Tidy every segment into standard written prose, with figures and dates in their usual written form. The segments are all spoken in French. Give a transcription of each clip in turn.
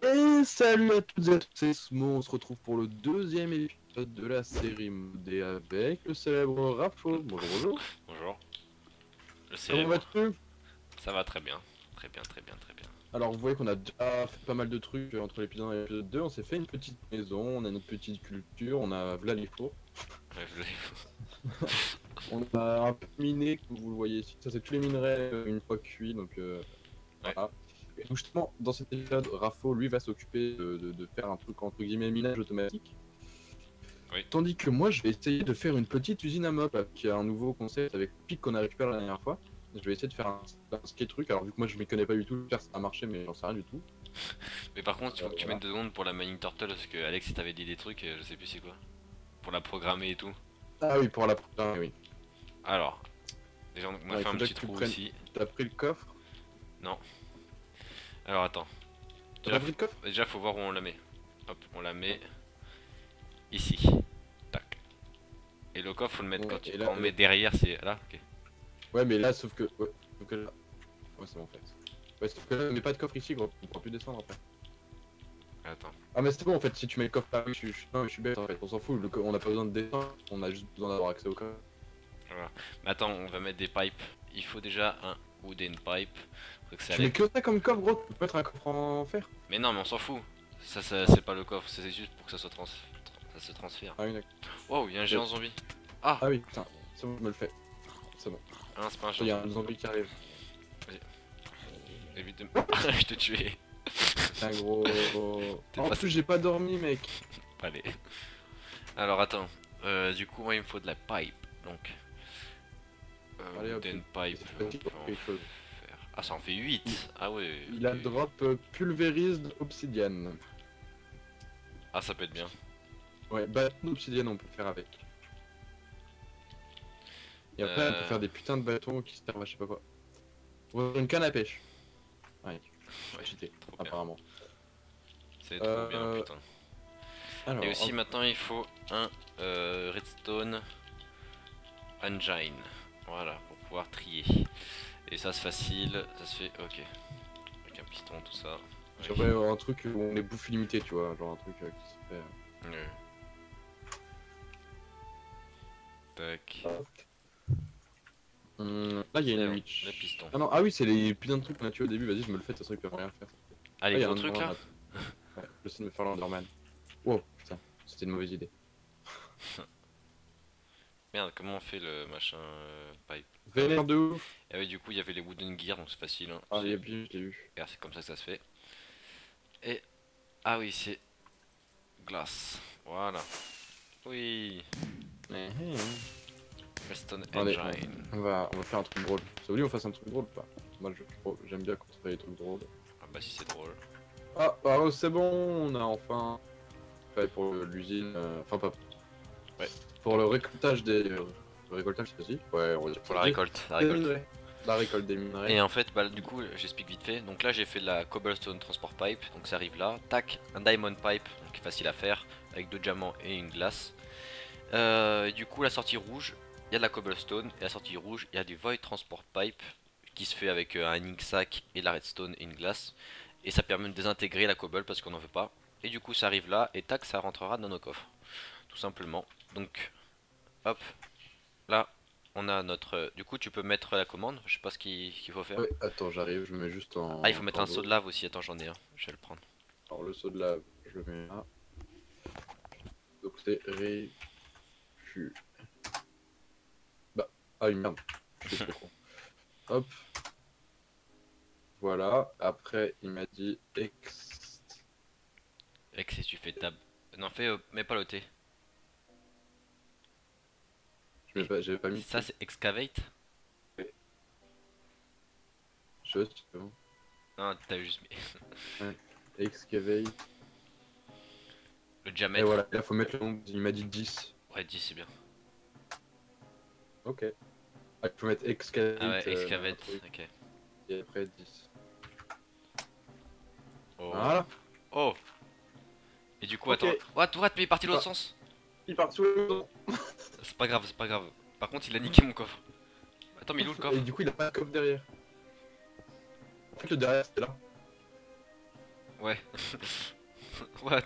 Et salut à toutes et à tous, c'est Smo, on se retrouve pour le deuxième épisode de la série modée avec le célèbre Rapho. Bonjour. Bonjour. Le célèbre... Comment vas-tu? Ça va très bien, très bien, très bien, très bien. Alors vous voyez qu'on a déjà fait pas mal de trucs entre l'épisode 1 et l'épisode 2, on s'est fait une petite maison, on a notre petite culture, on a Vlalifo. Ouais, on a un peu miné, comme vous le voyez, ça c'est tous les minerais une fois cuits, donc voilà. Et donc justement, dans cet épisode, Rapho, lui, va s'occuper de faire un truc entre guillemets minage automatique. Oui. Tandis que moi, je vais essayer de faire une petite usine à mop, qui a un nouveau concept avec Pic qu'on a récupéré la dernière fois. Je vais essayer de faire un skate truc. Alors vu que moi, je m'y connais pas du tout, j'espère que ça a marché, mais j'en sais rien du tout. Mais par contre, il faut que tu mettes 2 secondes pour la mining turtle, parce que Alex t'avait dit des trucs, je sais plus c'est quoi. Pour la programmer et tout. Ah oui, pour la programmer, oui. Alors, déjà, on a fait un petit trou ici. T'as pris le coffre? Non. Alors attends, déjà faut voir où on la met. Hop, on la met ici. Tac. Et le coffre faut le mettre quand tu... on met derrière, c'est là. Ok. Ouais mais là sauf que... Ouais, sauf que là... Ouais c'est bon en fait. Ouais sauf que là on met pas de coffre ici gros, on pourra plus descendre après. Attends. Ah mais c'est bon en fait, si tu mets le coffre là, je suis bête en fait, on s'en fout, on a pas besoin de descendre, on a juste besoin d'avoir accès au coffre. Voilà. Mais attends, on va mettre des pipes. Il faut déjà un wooden pipe. Tu mets que ça comme coffre gros, tu peux pas être un coffre en fer. Mais non mais on s'en fout, ça c'est pas le coffre, c'est juste pour que ça, ça se transfère. Ah oui d'accord. Wow, y'a un géant zombie. Ah, ah oui putain, c'est bon je me le fais. C'est bon. Ah c'est pas un géant. Y'a un zombie qui arrive. Vas-y. Évite de me... Ah je t'ai tué. Putain gros... En plus j'ai pas dormi mec. Allez. Alors attends, du coup moi il me faut de la pipe donc. Allez hop. Une pipe. Ah ça en fait 8. Ah ouais. Il a drop pulvérise d'obsidienne. Ah ça peut être bien. Ouais, bâton d'obsidienne on peut faire avec. Et après on peut faire des putains de bâtons qui servent à je sais pas quoi. Ou une canne à pêche. Ouais, ouais j'étais apparemment. C'est trop bien putain. Alors, et aussi maintenant il faut un redstone engine. Voilà, pour pouvoir trier. Et ça c'est facile, ça se fait ok. Avec un piston, tout ça. Ouais, ouais, ouais un truc où on est bouffe illimité, tu vois. Genre un truc qui se fait. Ouais. Tac. Là il y a une witch. Piston. Ah non, ah oui, c'est les putains de trucs qu'on a tué au début. Vas-y, je me le fais, ça serait que rien faire. Ah, les gros trucs là. Ouais, j'essaie de me faire l'enderman. Wow, putain, c'était une mauvaise idée. Merde, comment on fait le machin pipe? Vénère de ouf. Et oui, du coup, il y avait les wooden gear, donc c'est facile. Hein. Ah, j'ai vu, j'ai vu. C'est comme ça que ça se fait. Et... Ah oui, c'est... glace. Voilà. Oui. Redstone engine. On va faire un truc drôle. Ça vous dit on fasse un truc drôle ou pas? Moi, j'aime bien quand on fait des trucs drôles. Ah bah si c'est drôle. Ah, bah oh, c'est bon, on a enfin... Fait pour l'usine... Enfin, pas... Ouais. Pour le récoltage des... Le récoltage c'est aussi. Ouais, on... Pour la récolte. La récolte. La récolte des minerais. Et en fait, bah, du coup, j'explique vite fait. Donc là, j'ai fait de la cobblestone transport pipe. Donc ça arrive là. Tac, un diamond pipe, donc facile à faire, avec 2 diamants et une glace. Et du coup, la sortie rouge, il y a de la cobblestone. Et la sortie rouge, il y a du void transport pipe, qui se fait avec un ink sac et de la redstone et une glace. Et ça permet de désintégrer la cobble parce qu'on n'en veut pas. Et du coup, ça arrive là. Et tac, ça rentrera dans nos coffres. Tout simplement. Donc, hop. Là, on a notre... Du coup, tu peux mettre la commande, je sais pas ce qu'il faut faire. Oui, attends, j'arrive, je mets juste en... Ah, il faut mettre un seau de lave aussi, attends, j'en ai un, je vais le prendre. Alors, le seau de lave, je le mets là. Donc, c'est récu... Bah, ah, une merde. Hop. Voilà, après, il m'a dit ex... Ex, et tu fais tab... Non, fais, mets pas le T. J'avais pas mis ça, c'est excavate. Ouais. Je sais pas. Non, t'as juste mis. Ouais. Excavate. Le diamètre. Et voilà, là faut mettre le nombre. Il m'a dit 10. Ouais, 10 c'est bien. Ok. Ah, tu peux mettre excavate. Ah ouais, excavate. Ok. Et après 10. Oh. Voilà. Oh. Et du coup, okay. Attends. What, mais il est parti l'autre sens. Il part sous le... C'est pas grave, c'est pas grave. Par contre, il a niqué mon coffre. Attends, mais il est où le coffre? Et du coup, il a pas de coffre derrière. En fait, le derrière, c'est là. Ouais. What?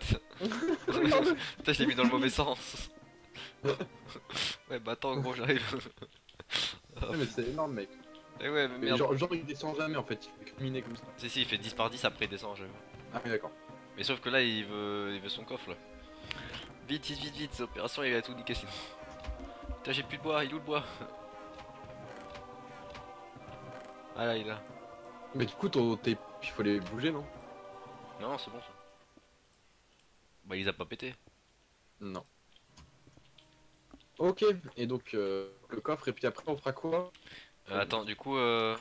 Putain, je l'ai mis dans le mauvais sens. Ouais, bah attends, gros, j'arrive. Ouais, mais c'est énorme, mec. Et ouais, mais merde. Genre, il descend jamais en fait, il fait miner comme ça. Si, si, il fait 10 par 10, après il descend en jeu. Ah, mais d'accord. Mais sauf que là, il veut son coffre là. Vite, vite, vite, vite, opération, il a tout niqué sinon. Putain, j'ai plus de bois, il est où le bois? Ah là, il est là. Mais du coup, il faut les bouger, non? Non, c'est bon ça. Bah, il les a pas pété. Non. Ok, et donc le coffre, et puis après, on fera quoi? Attends, du coup. Putain,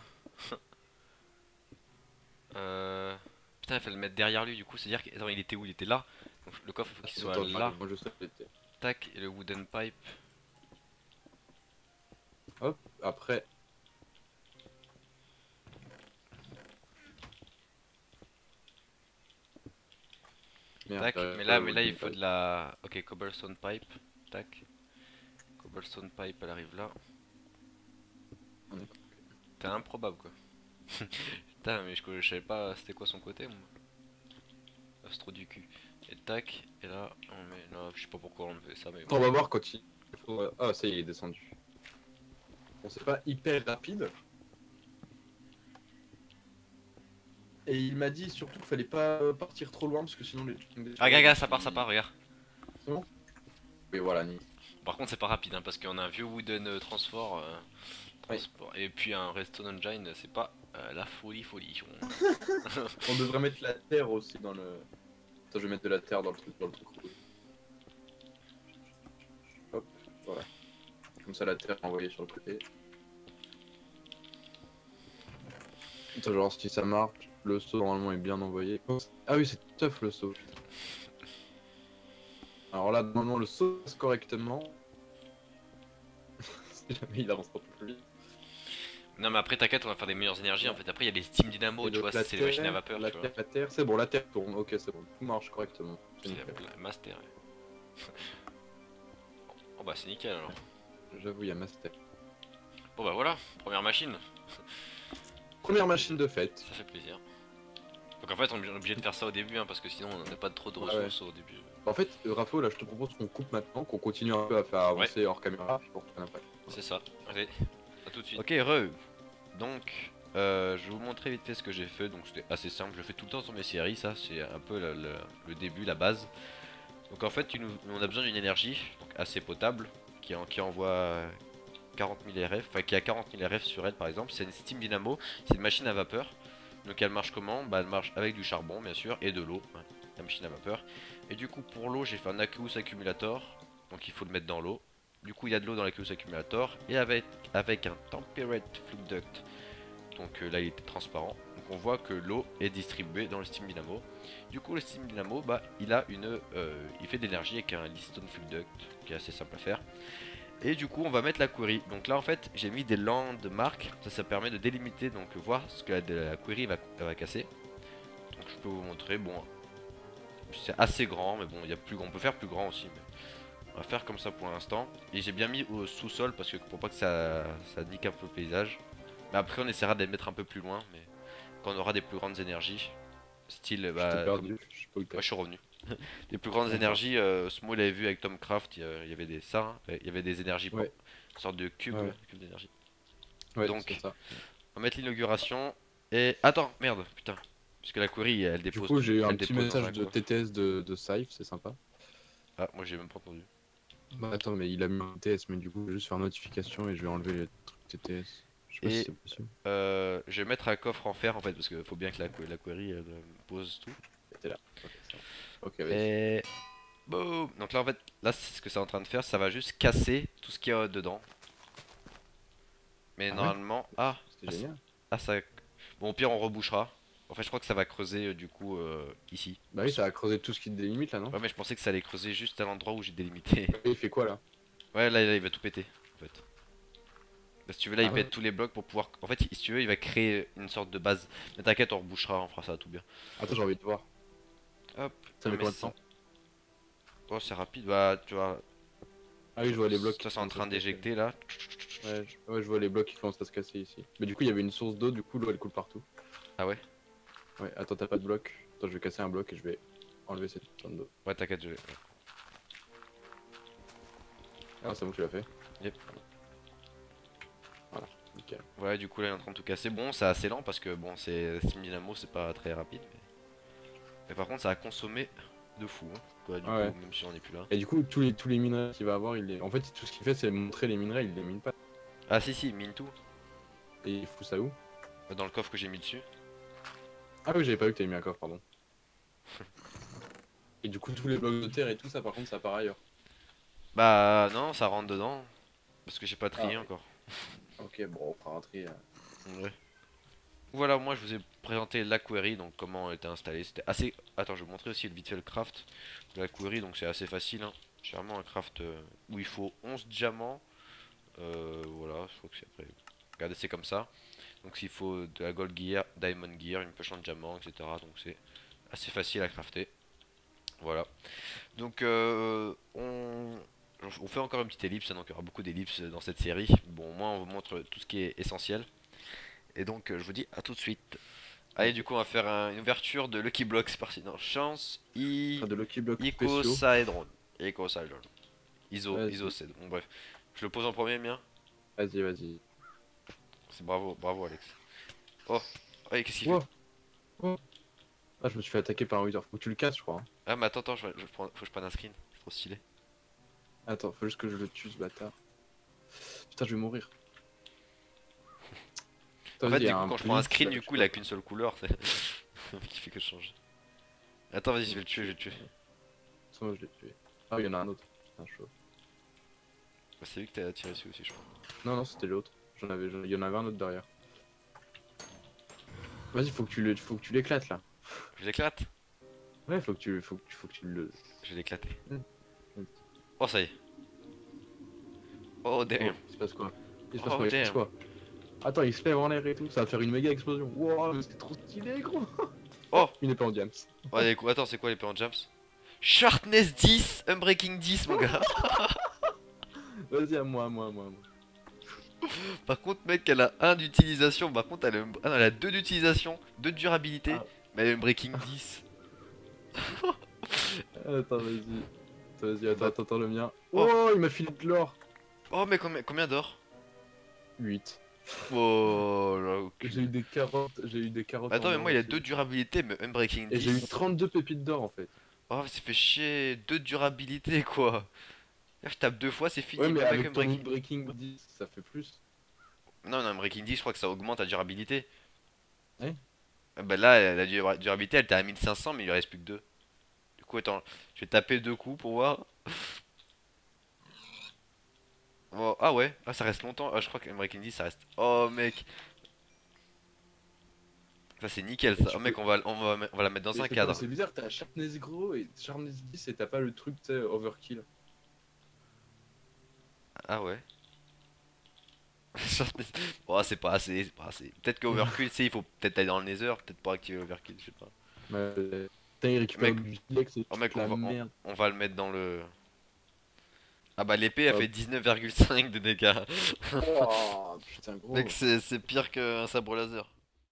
il fallait le mettre derrière lui, du coup, c'est-à-dire que. Attends, il était où? Il était là. Donc, le coffre, il faut qu'il soit là. Moi, je sais, tac, et le wooden pipe. Hop, après. Merde, tac, mais là il faut de la... Ok, cobblestone pipe, tac. Cobblestone pipe, elle arrive là. T'es improbable quoi. Putain, mais je savais pas c'était quoi son côté, moi. Ah, c'est trop du cul. Et tac, et là, on met... Non, je sais pas pourquoi on fait ça, mais... On va voir quand il... Ah, ça y est, il est descendu. Bon, c'est pas hyper rapide. Et il m'a dit surtout qu'il fallait pas partir trop loin parce que sinon les... Ah gaga, ça part, regarde. C'est bon ? Oui, voilà, ni. Par contre c'est pas rapide hein, parce qu'on a un vieux wooden transport, oui. Et puis un redstone engine, c'est pas la folie. On devrait mettre la terre aussi dans le... Attends, je vais mettre de la terre dans le truc. Hop, voilà. Comme ça la terre est envoyée sur le côté. Attends, genre si ça marche. Le saut normalement est bien envoyé. Ah oui, c'est tough le saut. Alors là, normalement le saut passe correctement. Si jamais il avance pas plus vite. Non, mais après, t'inquiète, on va faire des meilleures énergies en fait. Après, il y a les Steam Dynamo, tu vois, c'est les machines à vapeur. La terre, c'est bon, la terre tourne, ok, c'est bon, tout marche correctement. C'est la master. Oh bah, c'est nickel alors. J'avoue, il y a master. Bon bah voilà, première machine. Première machine de fête. Ça fait plaisir. Donc en fait on est obligé de faire ça au début hein, parce que sinon on n'a pas trop de ressources au début. En fait Rapho, là je te propose qu'on coupe maintenant, qu'on continue un peu à faire avancer hors caméra puis qu'on retourne un pack. C'est ça, allez, à tout de suite. Ok re, donc je vais vous montrer vite fait ce que j'ai fait, donc c'était assez simple, je fais tout le temps sur mes séries, ça c'est un peu le début, la base. Donc en fait on a besoin d'une énergie donc assez potable qui envoie... 40 000 RF, enfin qui a 40 000 RF sur elle par exemple, c'est une Steam Dynamo, c'est une machine à vapeur. Donc elle marche comment? Bah elle marche avec du charbon bien sûr et de l'eau, la machine à vapeur. Et du coup pour l'eau j'ai fait un Accus Accumulator, donc il faut le mettre dans l'eau. Du coup il y a de l'eau dans l'Accus Accumulator et avec un Temperate duct. Donc là il était transparent, donc on voit que l'eau est distribuée dans le Steam Dynamo. Du coup le Steam Dynamo bah il a une, il fait de l'énergie avec un liston fuel duct qui est assez simple à faire. Et du coup on va mettre la query. Donc là en fait j'ai mis des landmarks. Ça permet de délimiter, donc voir ce que la query va casser. Donc je peux vous montrer, bon c'est assez grand mais bon il y a plus grand, on peut faire plus grand aussi mais on va faire comme ça pour l'instant. Et j'ai bien mis au sous-sol parce que pour pas que ça nique un peu le paysage. Mais après on essaiera de les mettre un peu plus loin mais quand on aura des plus grandes énergies. Style bah, je suis revenu. Des plus grandes énergies, Smo l'avait vu avec Tom Craft, il y avait des ça, il y avait des énergies, une sorte de cube, cube d'énergie. Ouais, donc, ça. On va mettre l'inauguration et... Attends, merde, putain, parce que la query, elle dépose... Du coup, j'ai eu un petit message de TTS de Saif, c'est sympa. Ah, moi j'ai même pas entendu. Bah attends, mais il a mis un TTS, mais du coup, je vais juste faire notification et je vais enlever les trucs TTS. Je sais pas si c'est possible. Je vais mettre un coffre en fer en fait, parce qu'il faut bien que la query elle, pose tout. C'était là. Okay, okay, et boum. Donc là en fait, là c'est ce que c'est en train de faire, ça va juste casser tout ce qu'il y a dedans. Mais normalement, ça... Bon au pire on rebouchera. En fait je crois que ça va creuser du coup ici. Bah oui ça va creuser tout ce qui te délimite là non? Ouais mais je pensais que ça allait creuser juste à l'endroit où j'ai délimité. Et il fait quoi là? Ouais là il va tout péter en fait. Si tu veux là il pète tous les blocs pour pouvoir... En fait si tu veux il va créer une sorte de base. Mais t'inquiète on rebouchera, on fera ça tout bien. Attends j'ai envie de voir. Hop, ça met combien de temps? Oh c'est rapide, bah tu vois. Ah oui je vois les blocs. Ça c'est en train d'éjecter là. Ouais je vois les blocs qui commencent à se casser ici. Mais du coup il y avait une source d'eau, du coup l'eau elle coule partout. Ah ouais? Ouais attends t'as pas de bloc. Attends, je vais casser un bloc et je vais enlever cette tonne d'eau. Ouais, t'inquiète, je vais. Ah, c'est bon, tu l'as fait. Yep. Voilà, nickel. Ouais, du coup, là, il est en train de tout casser. Bon, c'est assez lent parce que, bon, c'est Steam Dynamo, c'est pas très rapide. Mais par contre, ça a consommé de fou. Hein. Ouais, du coup, même si on n'est plus là. Et du coup, tous les minerais qu'il va avoir, il les... en fait, tout ce qu'il fait, c'est montrer les minerais, il les mine pas. Ah, si, si, il mine tout. Et il fout ça où? Dans le coffre que j'ai mis dessus. Ah, oui, j'avais pas vu que t'avais mis un coffre, pardon. Et du coup, tous les blocs de terre et tout ça, par contre, ça part ailleurs. Bah non, ça rentre dedans. Parce que j'ai pas trié encore. Ok, bon, on prend un tri. Ouais. Voilà, moi je vous ai présenté la query, donc comment elle était installée. C'était assez. Attends, je vais vous montrer aussi vite fait le craft de la query, donc c'est assez facile. Hein. C'est vraiment un craft où il faut 11 diamants. Voilà, je crois que c'est après. Regardez, c'est comme ça. Donc s'il faut de la gold gear, diamond gear, une poche en diamant, etc. Donc c'est assez facile à crafter. Voilà. Donc on fait encore une petite ellipse, donc il y aura beaucoup d'ellipses dans cette série. Bon, au moins on vous montre tout ce qui est essentiel. Et donc je vous dis à tout de suite. Allez, du coup on va faire une ouverture de Lucky Blocks par-ci. Non, chance, icosaedron. Icosaedron. Iso, c'est bon, bref. Je le pose en premier, mien. Vas-y, vas-y. C'est bravo, bravo Alex. Oh, allez, qu'est-ce qu'il fait? Oh. Ah, je me suis fait attaquer par un wither. Faut que tu le casses, je crois. Ah, mais attends, faut que je prenne un screen. C'est trop stylé. Attends, faut juste que je le tue ce bâtard. Putain, je vais mourir. En fait, du coup, quand je prends un screen, du coup, il a qu'une seule couleur. C'est qui fait que je change. Attends, vas-y, je vais le tuer, je vais le tuer. Moi, je l'ai tué. Ah, il y en a un autre. Putain, chaud. C'est lui que t'as tiré dessus aussi, je crois. Non, non, c'était l'autre. Il y en avait un autre derrière. Vas-y, faut que tu l'éclates là. Je l'éclate? Ouais, faut que tu le. Je vais l'éclater. Oh, ça y est. Oh damn. Il se passe quoi? Il se passe quoi? Attends, il se lève en l'air et tout, ça va faire une méga explosion. Wouah, mais c'était trop stylé, gros. Oh, une épée en jams. Oh, attends, c'est quoi l'épée en jams? Sharpness 10, Breaking 10, mon gars. Vas-y, à moi. Par contre, mec, elle a 1 d'utilisation. Par contre, elle a 2 d'utilisation, 2 de durabilité, mais elle a Breaking 10. Attends, vas-y. Attends, le mien. Oh, il m'a filé de l'or. Oh, mais combien d'or? 8. Oh là, okay. J'ai eu des carottes, Attends, mais moi il a 2 durabilités, mais un breaking 10. Et j'ai eu 32 pépites d'or en fait. Oh, mais ça fait chier, 2 durabilités quoi. Là, je tape 2 fois, c'est fini. Ouais, mais avec un breaking 10, ça fait plus. Non, un breaking 10, je crois que ça augmente la durabilité. Ouais. Bah là, la durabilité elle était à 1500, mais il lui reste plus que 2. Du coup, attends, je vais taper 2 coups pour voir. Oh, ah ouais, ah, ça reste longtemps. Ah, je crois que Breaking 10 ça reste. Oh mec, ça c'est nickel ça. Oh, mec, on va la mettre dans un cadre. C'est bizarre, t'as Sharpness gros et Sharpness 10 et t'as pas le truc Overkill. Ah ouais. Sharpness. Oh, c'est pas assez, Peut-être que Overkill, tu sais, il faut peut-être aller dans le Nether, peut-être pas activer Overkill, je sais pas. Mais... on va le mettre dans le. Ah bah l'épée elle fait 19,5 de dégâts. Oh putain gros. Mec, c'est pire qu'un sabre laser.